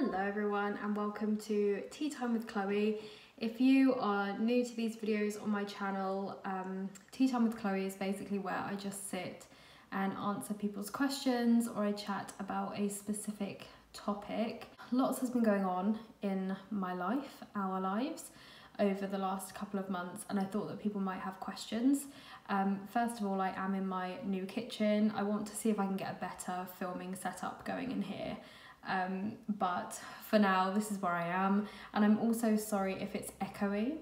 Hello everyone and welcome to Tea Time with Chloe. If you are new to these videos on my channel, Tea Time with Chloe is basically where I just sit and answer people's questions or I chat about a specific topic. Lots has been going on in my life, our lives, over the last couple of months and I thought that people might have questions. First of all, I am in my new kitchen. I want to see if I can get a better filming setup going in here. But for now this is where I am, and I'm also sorry if it's echoey.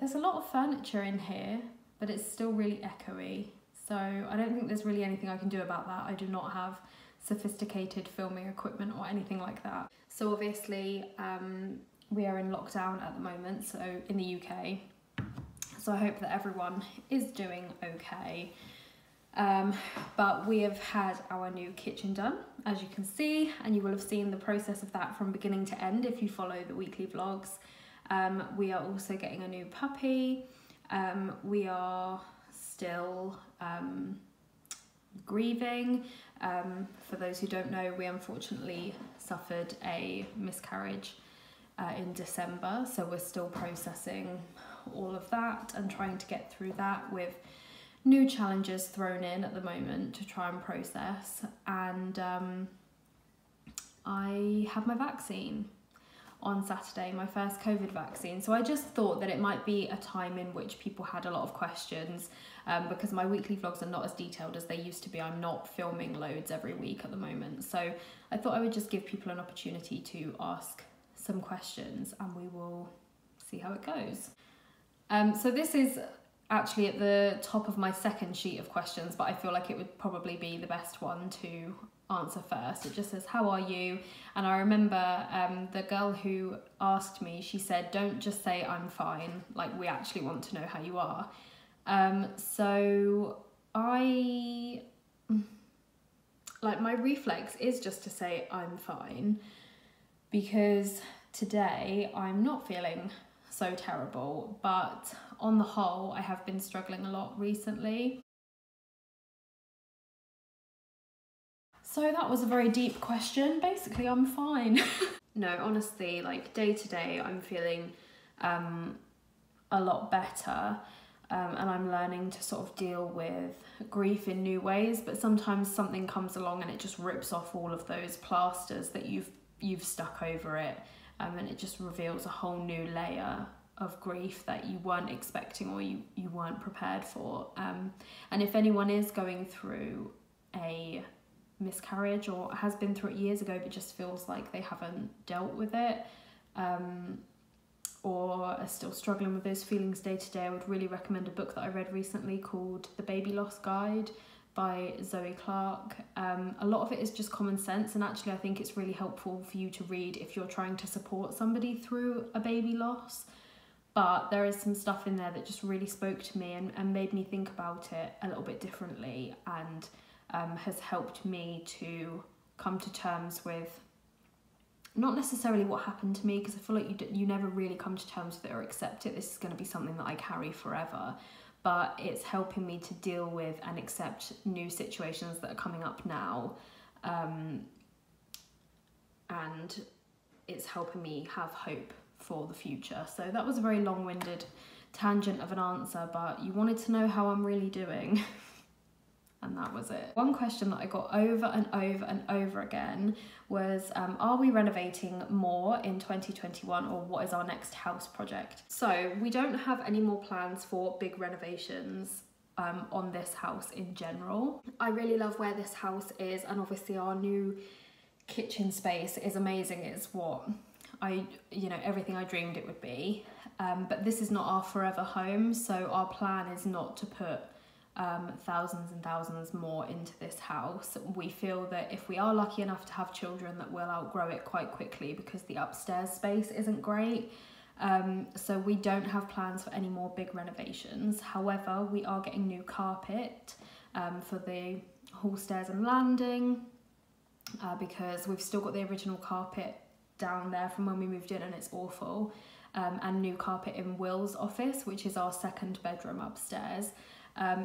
There's a lot of furniture in here but it's still really echoey, so I don't think there's really anything I can do about that. I do not have sophisticated filming equipment or anything like that. So obviously we are in lockdown at the moment, so in the UK, so I hope that everyone is doing okay. But we have had our new kitchen done, as you can see, and you will have seen the process of that from beginning to end if you follow the weekly vlogs. We are also getting a new puppy. We are still grieving. For those who don't know, we unfortunately suffered a miscarriage in December, so we're still processing all of that and trying to get through that with new challenges thrown in at the moment to try and process. And I had my vaccine on Saturday, my first COVID vaccine, so I just thought that it might be a time in which people had a lot of questions, because my weekly vlogs are not as detailed as they used to be. I'm not filming loads every week at the moment, so I thought I would just give people an opportunity to ask some questions and we will see how it goes. So this is actually at the top of my second sheet of questions, but I feel like it would probably be the best one to answer first. It just says, how are you? And I remember the girl who asked me, she said, don't just say I'm fine, like we actually want to know how you are. So I, like, my reflex is just to say I'm fine, because today I'm not feeling so terrible, but on the whole I have been struggling a lot recently. So that was a very deep question. Basically I'm fine. No, honestly, like day to day I'm feeling a lot better, and I'm learning to sort of deal with grief in new ways, but sometimes something comes along and it just rips off all of those plasters that you've stuck over it. And it just reveals a whole new layer of grief that you weren't expecting or you weren't prepared for. And if anyone is going through a miscarriage or has been through it years ago but just feels like they haven't dealt with it, or are still struggling with those feelings day to day, I would really recommend a book that I read recently called The Baby Loss Guide by Zoe Clark. A lot of it is just common sense, and actually I think it's really helpful for you to read if you're trying to support somebody through a baby loss. But there is some stuff in there that just really spoke to me and made me think about it a little bit differently, and has helped me to come to terms with not necessarily what happened to me, because I feel like you never really come to terms with it or accept it. This is going to be something that I carry forever. But it's helping me to deal with and accept new situations that are coming up now. And it's helping me have hope for the future. So that was a very long-winded tangent of an answer, but you wanted to know how I'm really doing. And that was it. One question that I got over and over and over again was, are we renovating more in 2021, or what is our next house project? So we don't have any more plans for big renovations on this house in general. I really love where this house is, and obviously our new kitchen space is amazing. It's what I, you know, everything I dreamed it would be. But this is not our forever home, so our plan is not to put thousands and thousands more into this house. We feel that if we are lucky enough to have children, that we'll outgrow it quite quickly because the upstairs space isn't great. So we don't have plans for any more big renovations. However, we are getting new carpet for the hall stairs and landing, because we've still got the original carpet down there from when we moved in and it's awful, and new carpet in Will's office, which is our second bedroom upstairs.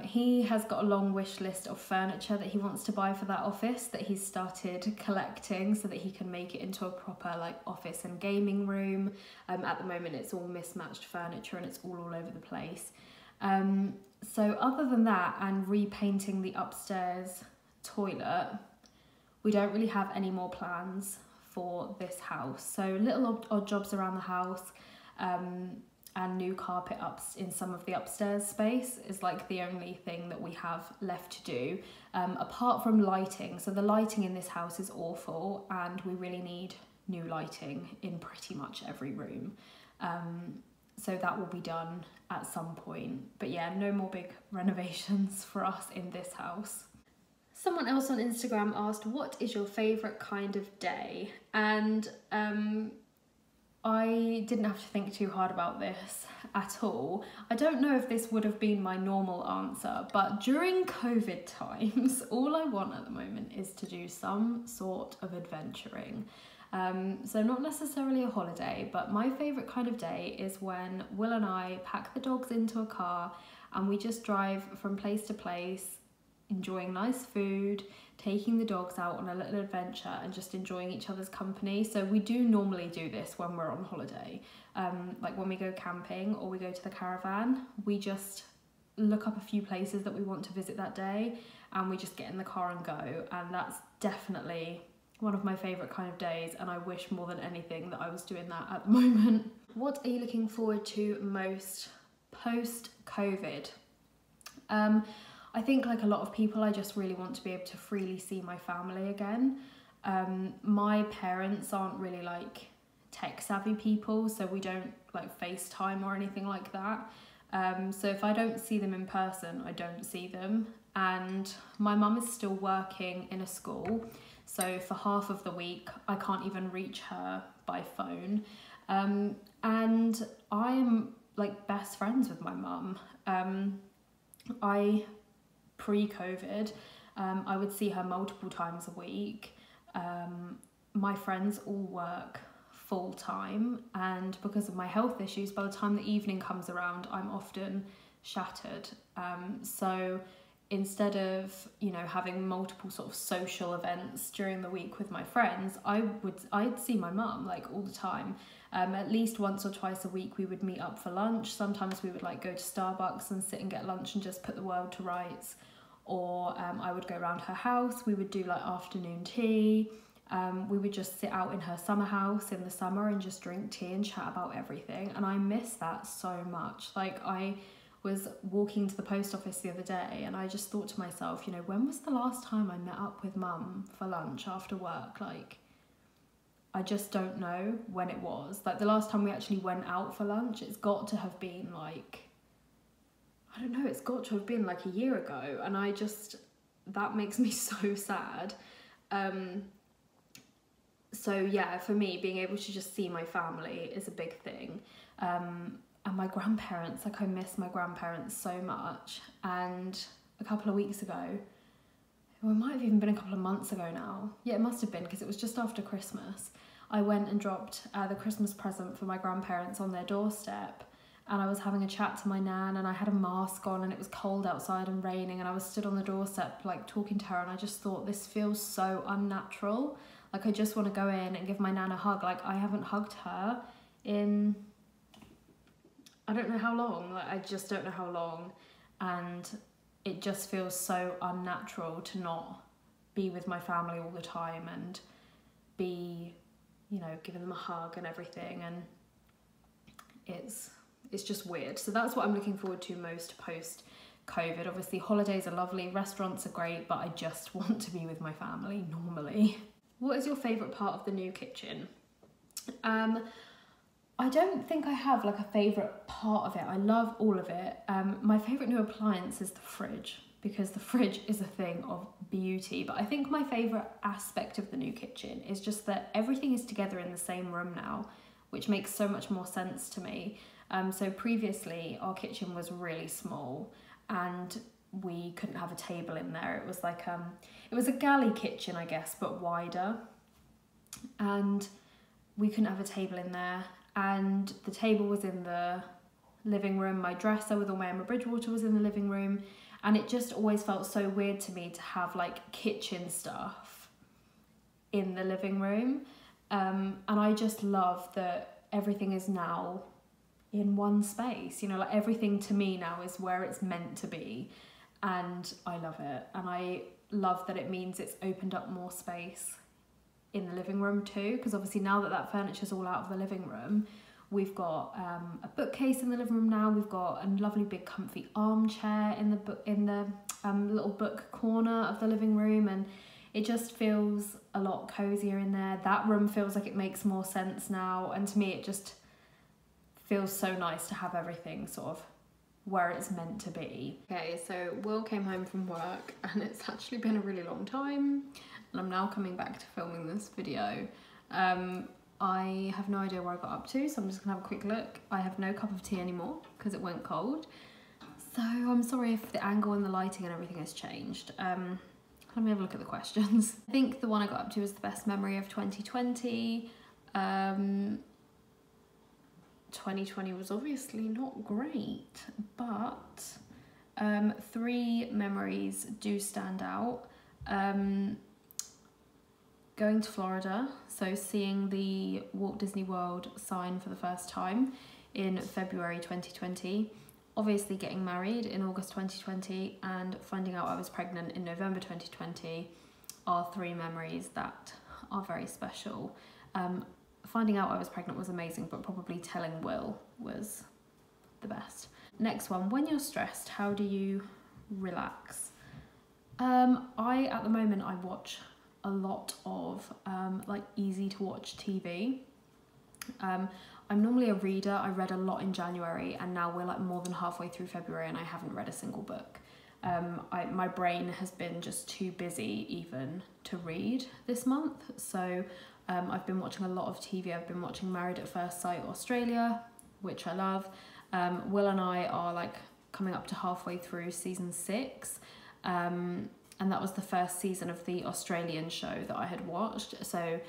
He has got a long wish list of furniture that he wants to buy for that office that he's started collecting so that he can make it into a proper like office and gaming room. At the moment it's all mismatched furniture and it's all over the place. So other than that and repainting the upstairs toilet, we don't really have any more plans for this house. So little odd jobs around the house, and new carpet ups in some of the upstairs space is like the only thing that we have left to do, apart from lighting. So the lighting in this house is awful and we really need new lighting in pretty much every room. So that will be done at some point. But yeah, no more big renovations for us in this house. Someone else on Instagram asked, what is your favourite kind of day? And I didn't have to think too hard about this at all. I don't know if this would have been my normal answer, but during COVID times, all I want at the moment is to do some sort of adventuring. So not necessarily a holiday, but my favourite kind of day is when Will and I pack the dogs into a car and we just drive from place to place, enjoying nice food, taking the dogs out on a little adventure and just enjoying each other's company. So we do normally do this when we're on holiday, like when we go camping or we go to the caravan, we just look up a few places that we want to visit that day and we just get in the car and go. And that's definitely one of my favourite kind of days, and I wish more than anything that I was doing that at the moment. What are you looking forward to most post-COVID? I think like a lot of people, I just really want to be able to freely see my family again. My parents aren't really like tech savvy people, so we don't like FaceTime or anything like that. So if I don't see them in person, I don't see them. And my mum is still working in a school, so for half of the week, I can't even reach her by phone. And I am like best friends with my mum. Pre-COVID, I would see her multiple times a week. My friends all work full time, and because of my health issues, by the time the evening comes around, I'm often shattered. So instead of, you know, having multiple sort of social events during the week with my friends, I'd see my mum like all the time. At least once or twice a week we would meet up for lunch. Sometimes we would like go to Starbucks and sit and get lunch and just put the world to rights, or I would go around her house, we would do like afternoon tea, we would just sit out in her summer house in the summer and just drink tea and chat about everything, and I miss that so much. Like I was walking to the post office the other day and I just thought to myself, you know, when was the last time I met up with mum for lunch after work? Like I just don't know when it was. Like the last time we actually went out for lunch, it's got to have been like, I don't know, it's got to have been like a year ago. And I just, that makes me so sad. So yeah, for me, being able to just see my family is a big thing. And my grandparents, like I miss my grandparents so much. And a couple of weeks ago, well, it might have even been a couple of months ago now. Yeah, it must have been because it was just after Christmas. I went and dropped the Christmas present for my grandparents on their doorstep, and I was having a chat to my nan and I had a mask on and it was cold outside and raining, and I was stood on the doorstep like talking to her, and I just thought, this feels so unnatural. Like I just want to go in and give my nan a hug. Like I haven't hugged her in, I don't know how long. Like I just don't know how long, and it just feels so unnatural to not be with my family all the time and be, you know, giving them a hug and everything, and it's just weird. So that's what I'm looking forward to most post-COVID. Obviously holidays are lovely, restaurants are great, but I just want to be with my family normally. What is your favourite part of the new kitchen? I don't think I have like a favourite part of it. I love all of it. My favourite new appliance is the fridge, because the fridge is a thing of beauty. But I think my favourite aspect of the new kitchen is just that everything is together in the same room now, which makes so much more sense to me. So previously our kitchen was really small and we couldn't have a table in there. It was like, it was a galley kitchen, I guess, but wider. And we couldn't have a table in there. And the table was in the living room. My dresser with all my Emma Bridgewater was in the living room. And it just always felt so weird to me to have like kitchen stuff in the living room. And I just love that everything is now in one space. You know, like everything to me now is where it's meant to be. And I love it. And I love that it means it's opened up more space in the living room too. Because obviously now that that furniture's all out of the living room, we've got a bookcase in the living room now. We've got a lovely big comfy armchair in the little book corner of the living room, and it just feels a lot cozier in there. That room feels like it makes more sense now, and to me it just feels so nice to have everything sort of where it's meant to be. Okay, so Will came home from work and it's actually been a really long time and I'm now coming back to filming this video. I have no idea where I got up to, so I'm just gonna have a quick look. I have no cup of tea anymore because it went cold. So I'm sorry if the angle and the lighting and everything has changed. Let me have a look at the questions. I think the one I got up to was the best memory of 2020. 2020 was obviously not great, but three memories do stand out. Going to Florida, so seeing the Walt Disney World sign for the first time in February 2020, obviously getting married in August 2020 and finding out I was pregnant in November 2020 are three memories that are very special. Finding out I was pregnant was amazing, but probably telling Will was the best. Next one, when you're stressed, how do you relax? I, at the moment, I watch a lot of like easy to watch TV. I'm normally a reader. I read a lot in January and now we're like more than halfway through February and I haven't read a single book. My brain has been just too busy even to read this month. So I've been watching a lot of TV. I've been watching Married at First Sight Australia, which I love. Will and I are like coming up to halfway through season 6. And that was the first season of the Australian show that I had watched. So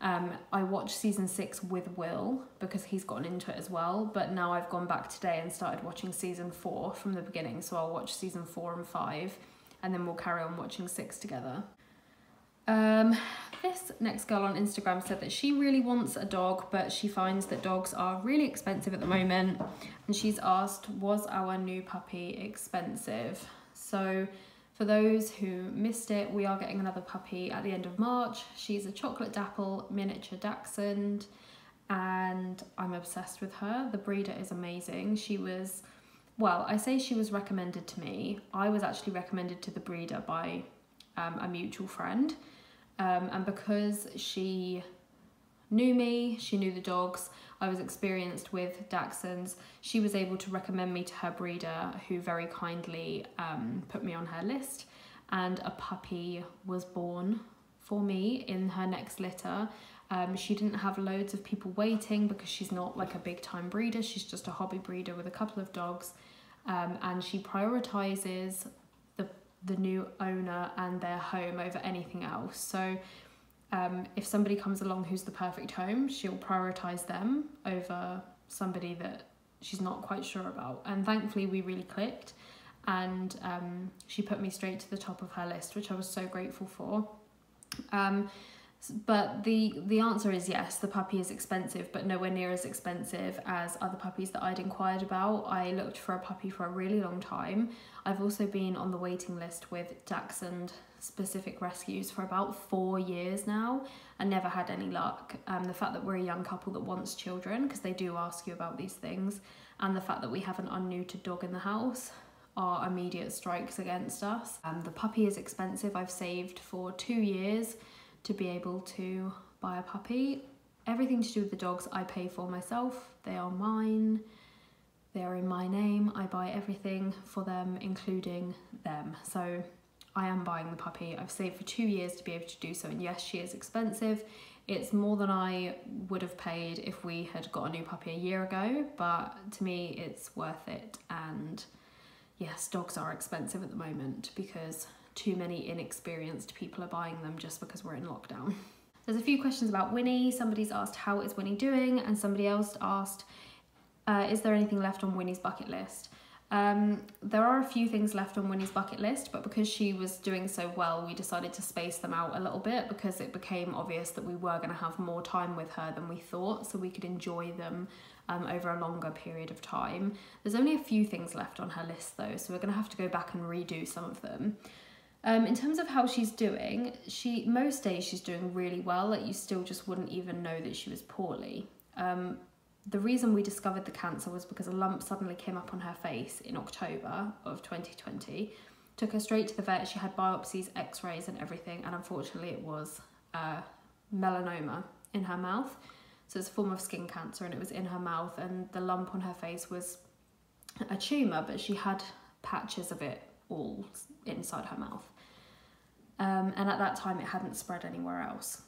I watched season 6 with Will because he's gotten into it as well. But now I've gone back today and started watching season 4 from the beginning. So I'll watch season 4 and 5 and then we'll carry on watching 6 together. This next girl on Instagram said that she really wants a dog, but she finds that dogs are really expensive at the moment. And she's asked, was our new puppy expensive? So for those who missed it, we are getting another puppy at the end of March. She's a chocolate dapple miniature dachshund and I'm obsessed with her. The breeder is amazing. She was, well, I say she was recommended to me. I was actually recommended to the breeder by a mutual friend. And because she knew me, she knew the dogs, I was experienced with dachshunds, she was able to recommend me to her breeder, who very kindly put me on her list, and a puppy was born for me in her next litter. She didn't have loads of people waiting because she's not like a big time breeder, she's just a hobby breeder with a couple of dogs, and she prioritizes the new owner and their home over anything else. So if somebody comes along who's the perfect home, she'll prioritise them over somebody that she's not quite sure about. And thankfully we really clicked and she put me straight to the top of her list, which I was so grateful for. But the answer is yes, the puppy is expensive, but nowhere near as expensive as other puppies that I'd inquired about. I looked for a puppy for a really long time. I've also been on the waiting list with dachshund specific rescues for about 4 years now and never had any luck. The fact that we're a young couple that wants children, because they do ask you about these things, and the fact that we have an unneutered dog in the house are immediate strikes against us. The puppy is expensive. I've saved for 2 years to be able to buy a puppy. Everything to do with the dogs I pay for myself. They are mine. They are in my name. I buy everything for them, including them. So I am buying the puppy. I've saved for 2 years to be able to do so, and yes, she is expensive. It's more than I would have paid if we had got a new puppy a year ago, but to me it's worth it. And yes, dogs are expensive at the moment because too many inexperienced people are buying them just because we're in lockdown. There's a few questions about Winnie. Somebody's asked, how is Winnie doing? And somebody else asked, Is there anything left on Winnie's bucket list? There are a few things left on Winnie's bucket list, but because she was doing so well, we decided to space them out a little bit because it became obvious that we were going to have more time with her than we thought, so we could enjoy them over a longer period of time. There's only a few things left on her list though, so we're going to have to go back and redo some of them. In terms of how she's doing, most days she's doing really well, like you still just wouldn't even know that she was poorly. The reason we discovered the cancer was because a lump suddenly came up on her face in October of 2020. Took her straight to the vet, she had biopsies, x-rays and everything, and unfortunately it was melanoma in her mouth. So it's a form of skin cancer and it was in her mouth, and the lump on her face was a tumour, but she had patches of it all inside her mouth. And at that time it hadn't spread anywhere else.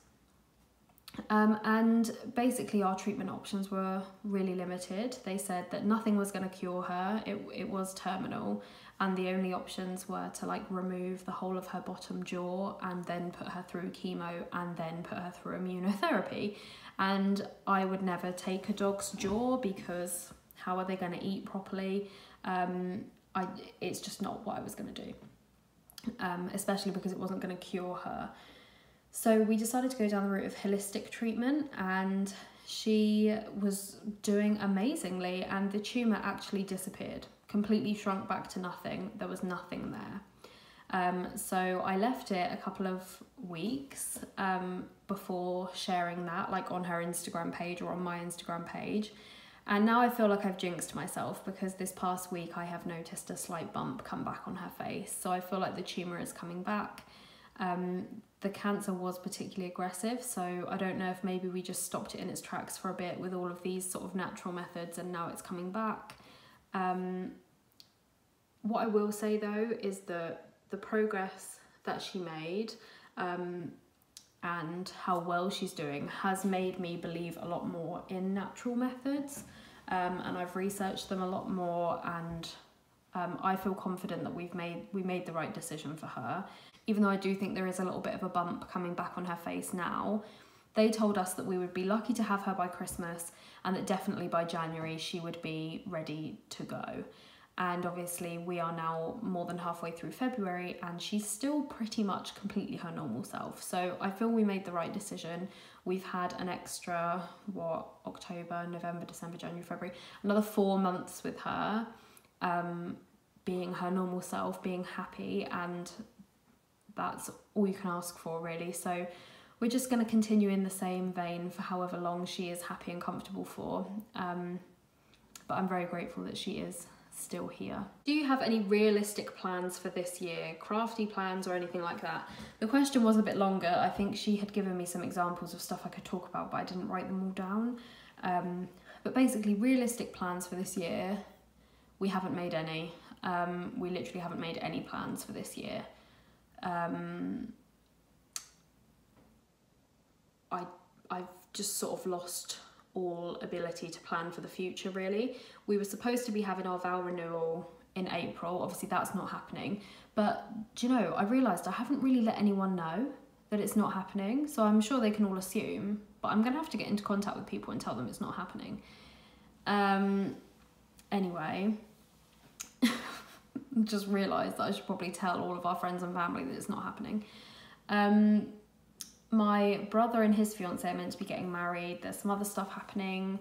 And basically our treatment options were really limited. They said that nothing was going to cure her, it was terminal, and the only options were to like remove the whole of her bottom jaw and then put her through chemo and then put her through immunotherapy. And I would never take a dog's jaw because how are they going to eat properly? It's just not what I was going to do, especially because it wasn't going to cure her. So we decided to go down the route of holistic treatment, and she was doing amazingly, and the tumour actually disappeared, completely shrunk back to nothing. There was nothing there. So I left it a couple of weeks before sharing that, like on her Instagram page or on my Instagram page. And now I feel like I've jinxed myself because this past week I have noticed a slight bump come back on her face. So I feel like the tumour is coming back. The cancer was particularly aggressive, so I don't know if maybe we just stopped it in its tracks for a bit with all of these sort of natural methods and now it's coming back. What I will say though is that the progress that she made and how well she's doing has made me believe a lot more in natural methods, and I've researched them a lot more, and I feel confident that we made the right decision for her. Even though I do think there is a little bit of a bump coming back on her face now, they told us that we would be lucky to have her by Christmas and that definitely by January she would be ready to go. And obviously we are now more than halfway through February and she's still pretty much completely her normal self. So I feel we made the right decision. We've had an extra, October, November, December, January, February, another 4 months with her being her normal self, being happy, and that's all you can ask for really. So we're just going to continue in the same vein for however long she is happy and comfortable for, but I'm very grateful that she is still here. Do you have any realistic plans for this year? Crafty plans or anything like that? The question was a bit longer. I think she had given me some examples of stuff I could talk about, but I didn't write them all down. But basically realistic plans for this year, we haven't made any. We literally haven't made any plans for this year. I've just sort of lost all ability to plan for the future really. We were supposed to be having our vow renewal in April, obviously that's not happening, but do you know, I realised I haven't really let anyone know that it's not happening, so I'm sure they can all assume, but I'm going to have to get into contact with people and tell them it's not happening. Anyway, just realised that I should probably tell all of our friends and family that it's not happening. My brother and his fiancée are meant to be getting married. There's some other stuff happening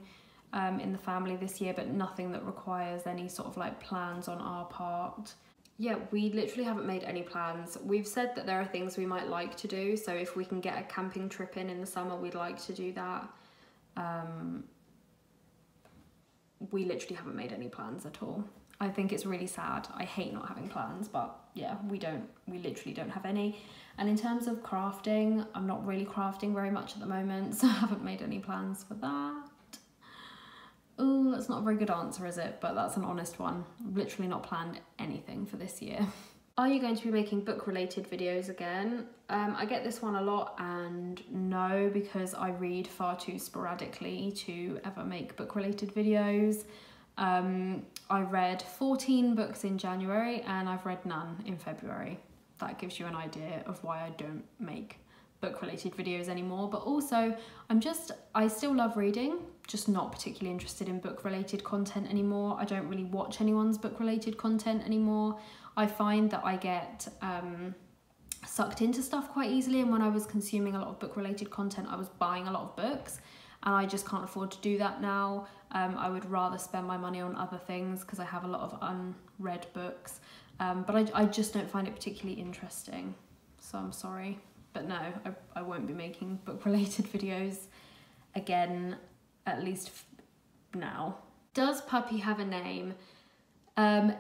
in the family this year, but nothing that requires any sort of like plans on our part. Yeah, we literally haven't made any plans. We've said that there are things we might like to do, so if we can get a camping trip in the summer, we'd like to do that. We literally haven't made any plans at all. I think it's really sad. I hate not having plans, but yeah, we literally don't have any. And in terms of crafting, I'm not really crafting very much at the moment, so I haven't made any plans for that. Ooh, that's not a very good answer, is it? But that's an honest one. I've literally not planned anything for this year. Are you going to be making book-related videos again? I get this one a lot, and no, because I read far too sporadically to ever make book-related videos. I read 14 books in January and I've read none in February. That gives you an idea of why I don't make book related videos anymore, but also I still love reading, just not particularly interested in book related content anymore. I don't really watch anyone's book related content anymore. I find that I get sucked into stuff quite easily, and when I was consuming a lot of book related content, I was buying a lot of books, and I just can't afford to do that now. I would rather spend my money on other things because I have a lot of unread books, but I just don't find it particularly interesting, so I'm sorry. But no, I won't be making book related videos again, at least now. Does Puppy have a name?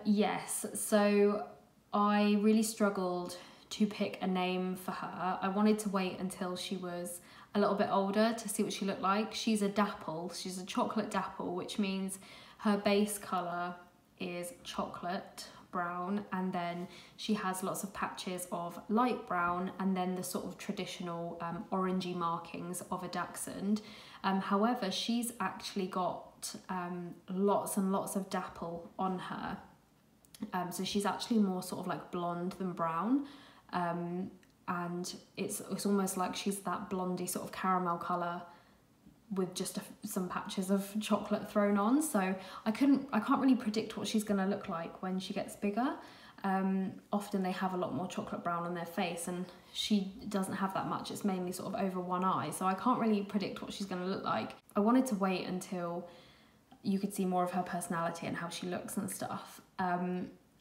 Yes, so I really struggled to pick a name for her. I wanted to wait until she was a little bit older to see what she looked like. She's a dapple, she's a chocolate dapple, which means her base colour is chocolate brown, and then she has lots of patches of light brown, and then the sort of traditional orangey markings of a dachshund. However, she's actually got lots and lots of dapple on her, so she's actually more sort of like blonde than brown, and it's almost like she's that blondie sort of caramel colour with just some patches of chocolate thrown on. So I can't really predict what she's gonna look like when she gets bigger. Often they have a lot more chocolate brown on their face, and she doesn't have that much. It's mainly sort of over one eye, so I can't really predict what she's gonna look like. I wanted to wait until you could see more of her personality and how she looks and stuff.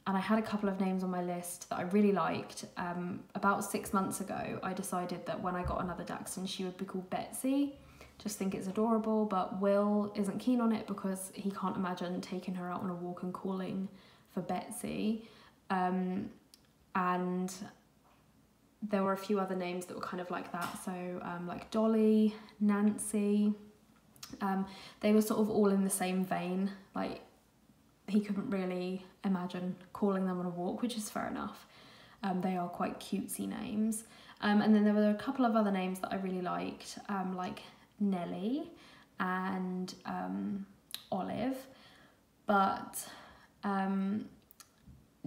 And I had a couple of names on my list that I really liked. About 6 months ago, I decided that when I got another dachshund, she would be called Betsy. Just think it's adorable, but Will isn't keen on it because he can't imagine taking her out on a walk and calling for Betsy. And there were a few other names that were kind of like that, so like Dolly, Nancy. They were sort of all in the same vein, like he couldn't really imagine calling them on a walk, which is fair enough. They are quite cutesy names. And then there were a couple of other names that I really liked, like Nellie and Olive, but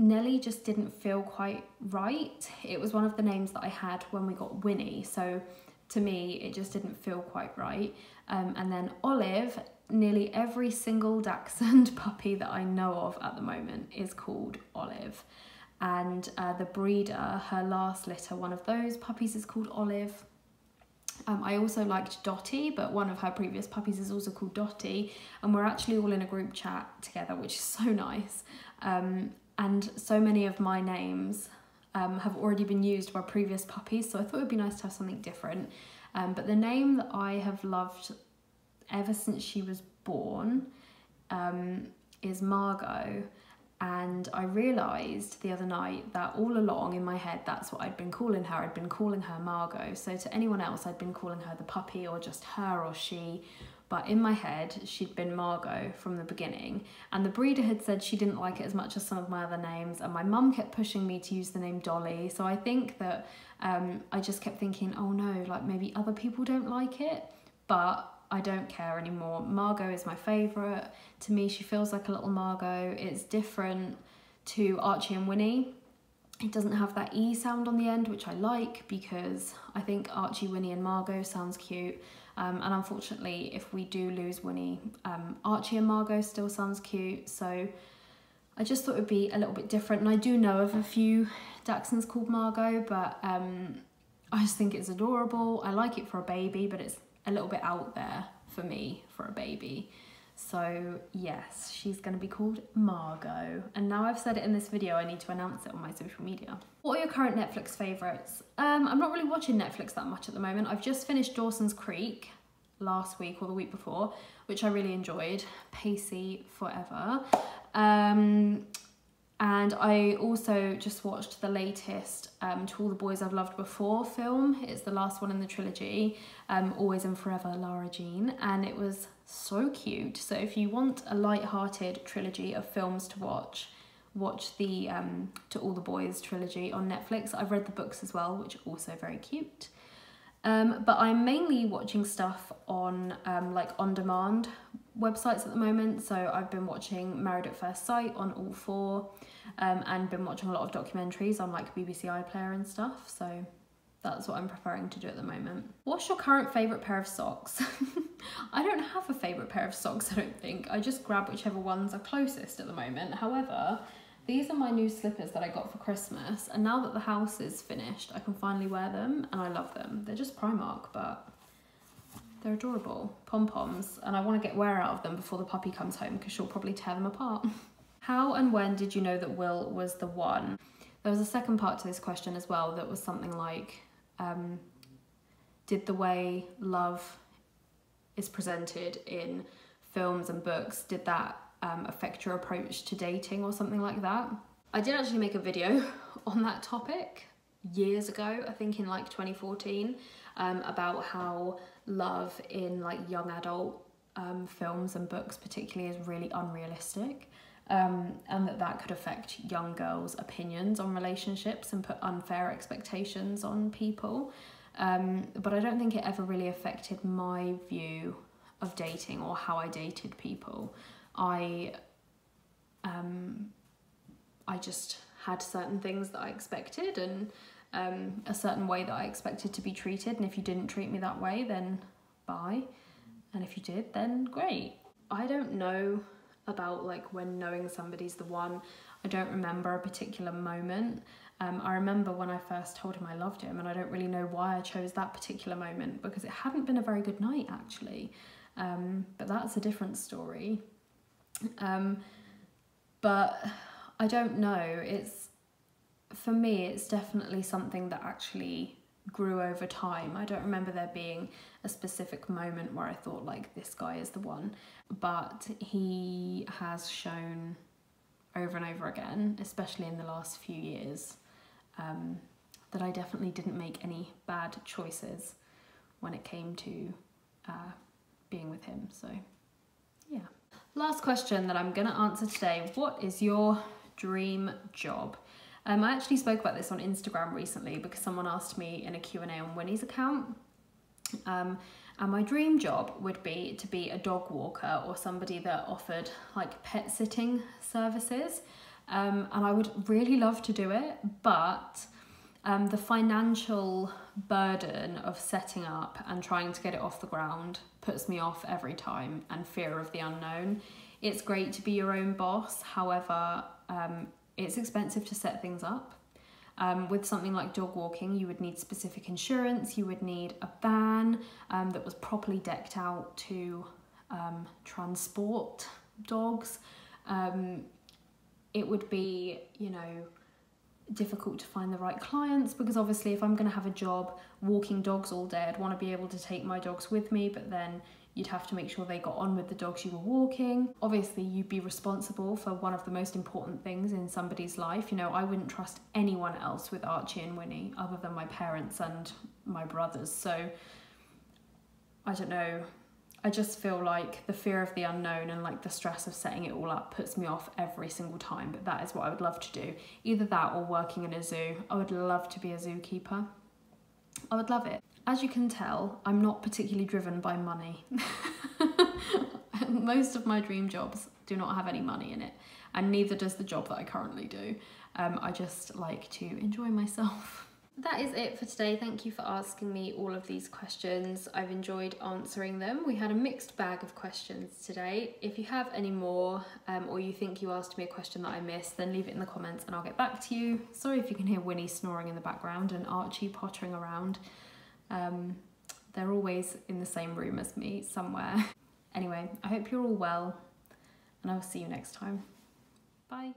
Nellie just didn't feel quite right. It was one of the names that I had when we got Winnie, so to me it just didn't feel quite right. And then Olive, nearly every single dachshund puppy that I know of at the moment is called Olive, and the breeder, her last litter, one of those puppies is called Olive. I also liked Dottie, but one of her previous puppies is also called Dottie, and we're actually all in a group chat together, which is so nice. And so many of my names have already been used by previous puppies, so I thought it would be nice to have something different. But the name that I have loved ever since she was born is Margot, and I realised the other night that all along in my head that's what I'd been calling her. I'd been calling her Margot, so to anyone else I'd been calling her the puppy or just her or she, but in my head she'd been Margot from the beginning. And the breeder had said she didn't like it as much as some of my other names, and my mum kept pushing me to use the name Dolly, so I think that I just kept thinking, oh no, like maybe other people don't like it, but I don't care anymore. Margot is my favourite. To me, she feels like a little Margot. It's different to Archie and Winnie. It doesn't have that E sound on the end, which I like, because I think Archie, Winnie and Margot sounds cute. And unfortunately, if we do lose Winnie, Archie and Margot still sounds cute. So I just thought it would be a little bit different. And I do know of a few dachshunds called Margot, but I just think it's adorable. I like it for a baby, but it's a little bit out there for me for a baby. So yes, she's going to be called Margot, and now I've said it in this video, I need to announce it on my social media. What are your current Netflix favourites? I'm not really watching Netflix that much at the moment. I've just finished Dawson's Creek last week or the week before, which I really enjoyed. Pacey forever. And I also just watched the latest To All the Boys I've Loved Before film. It's the last one in the trilogy, Always and Forever, Lara Jean, and it was so cute. So if you want a light-hearted trilogy of films to watch, watch the To All the Boys trilogy on Netflix. I've read the books as well, which are also very cute. But I'm mainly watching stuff on like on-demand websites at the moment, so I've been watching Married at First Sight on All4, and been watching a lot of documentaries on like BBC iPlayer and stuff, so That's what I'm preparing to do at the moment. What's your current favourite pair of socks? I don't have a favourite pair of socks, I don't think. I just grab whichever ones are closest at the moment. However, these are my new slippers that I got for Christmas, and now that the house is finished, I can finally wear them, and I love them. They're just Primark, but they're adorable. Pom-poms, and I want to get wear out of them before the puppy comes home because she'll probably tear them apart. How and when did you know that Will was the one? There was a second part to this question as well that was something like, did the way love is presented in films and books, did that affect your approach to dating or something like that? I did actually make a video on that topic years ago, I think in like 2014, about how love in like young adult films and books particularly is really unrealistic, and that could affect young girls' opinions on relationships and put unfair expectations on people. But I don't think it ever really affected my view of dating or how I dated people. I just had certain things that I expected, and a certain way that I expected to be treated, and if you didn't treat me that way, then bye, and if you did, then great. I don't know about like when knowing somebody's the one. I don't remember a particular moment. I remember when I first told him I loved him, and I don't really know why I chose that particular moment, because it hadn't been a very good night actually, but that's a different story. But I don't know, it's, for me, it's definitely something that actually grew over time. I don't remember there being a specific moment where I thought like, this guy is the one, but he has shown over and over again, especially in the last few years, that I definitely didn't make any bad choices when it came to being with him, so yeah. Last question that I'm gonna answer today. What is your dream job? I actually spoke about this on Instagram recently because someone asked me in a Q&A on Winnie's account. And my dream job would be to be a dog walker or somebody that offered like pet sitting services. And I would really love to do it, but the financial burden of setting up and trying to get it off the ground puts me off every time, and fear of the unknown. It's great to be your own boss, however, it's expensive to set things up. With something like dog walking, you would need specific insurance, you would need a van that was properly decked out to transport dogs. It would be, you know, difficult to find the right clients, because obviously if I'm going to have a job walking dogs all day, I'd want to be able to take my dogs with me, but then you'd have to make sure they got on with the dogs you were walking. Obviously you'd be responsible for one of the most important things in somebody's life. You know, I wouldn't trust anyone else with Archie and Winnie other than my parents and my brothers, so I don't know, I just feel like the fear of the unknown and like the stress of setting it all up puts me off every single time, but that is what I would love to do. Either that or working in a zoo. I would love to be a zookeeper. I would love it. As you can tell, I'm not particularly driven by money. Most of my dream jobs do not have any money in it, and neither does the job that I currently do. I just like to enjoy myself. That is it for today. Thank you for asking me all of these questions. I've enjoyed answering them. We had a mixed bag of questions today. If you have any more or you think you asked me a question that I missed, then leave it in the comments and I'll get back to you. Sorry if you can hear Winnie snoring in the background and Archie pottering around. They're always in the same room as me somewhere. Anyway, I hope you're all well, and I'll see you next time. Bye.